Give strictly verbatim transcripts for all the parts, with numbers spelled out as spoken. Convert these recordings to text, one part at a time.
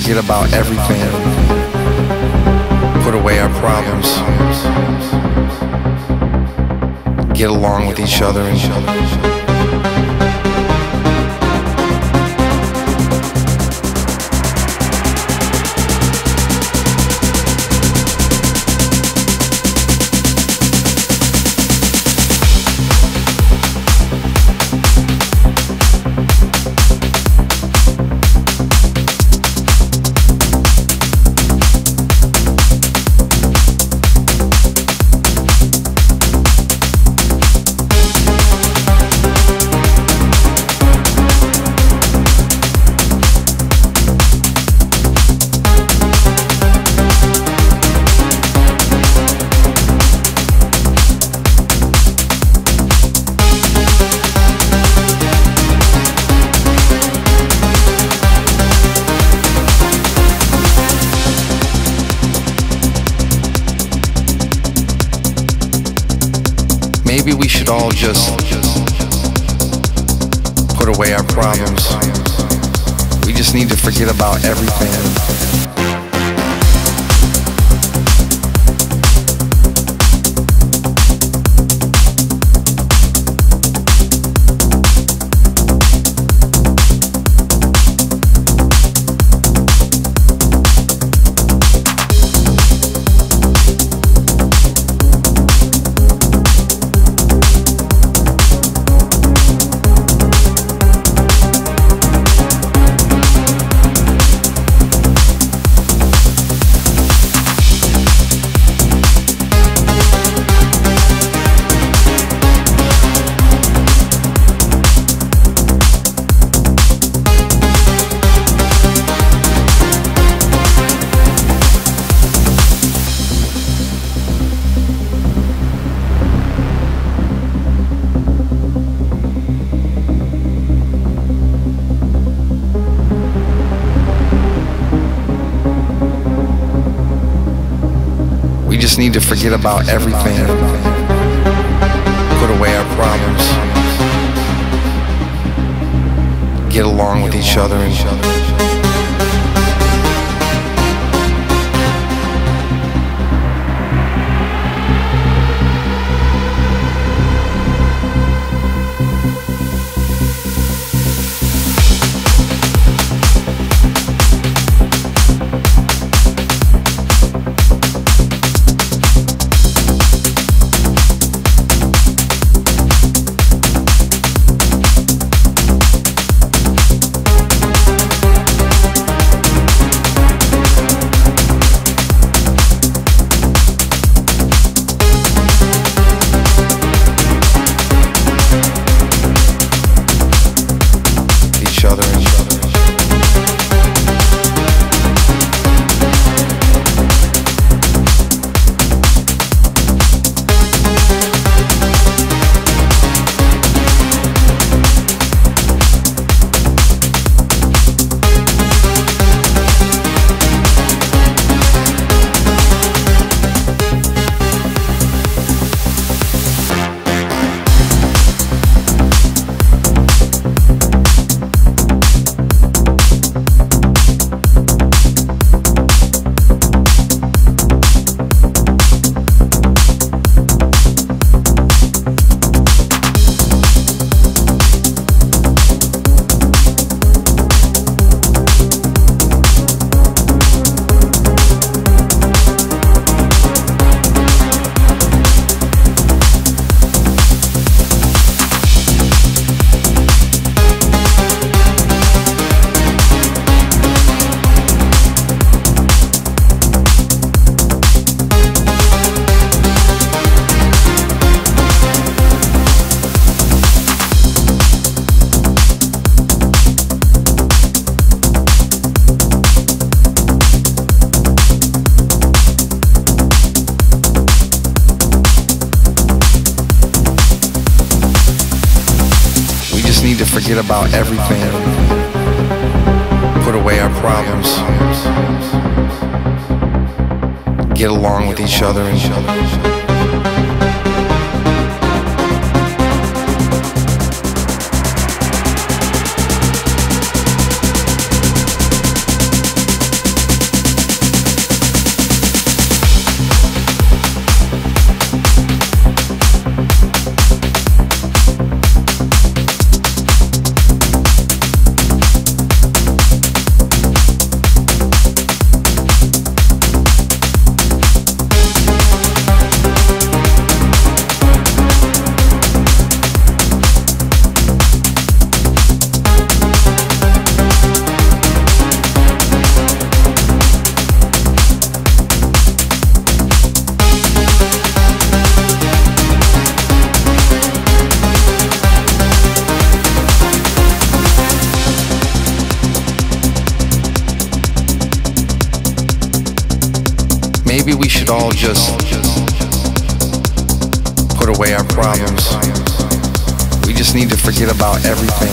forget about everything, put away our problems, get along with each other and maybe we should all just put away our problems. We just need to forget about everything. We just need to forget about everything, put away our problems, get along with each other and need to forget about everything, put away our problems, get along with each other and Maybe we should all just put away our problems. We just need to forget about everything.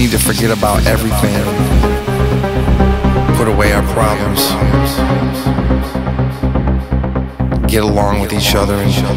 Need to forget about everything, put away our problems, get along with each other and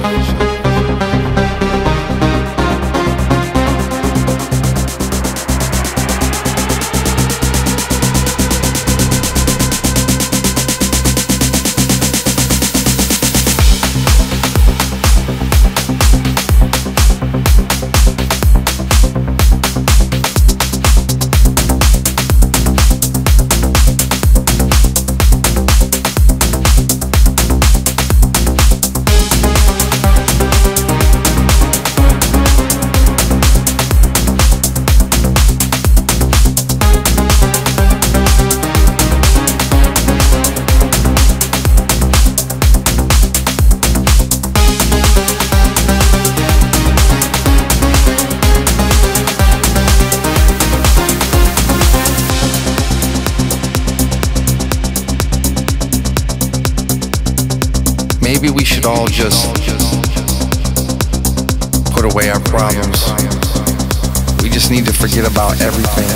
maybe we should all just put away our problems. We just need to forget about everything.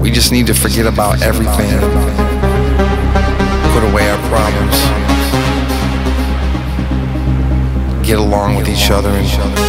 We just need to forget about everything, put away our problems, get along with each other and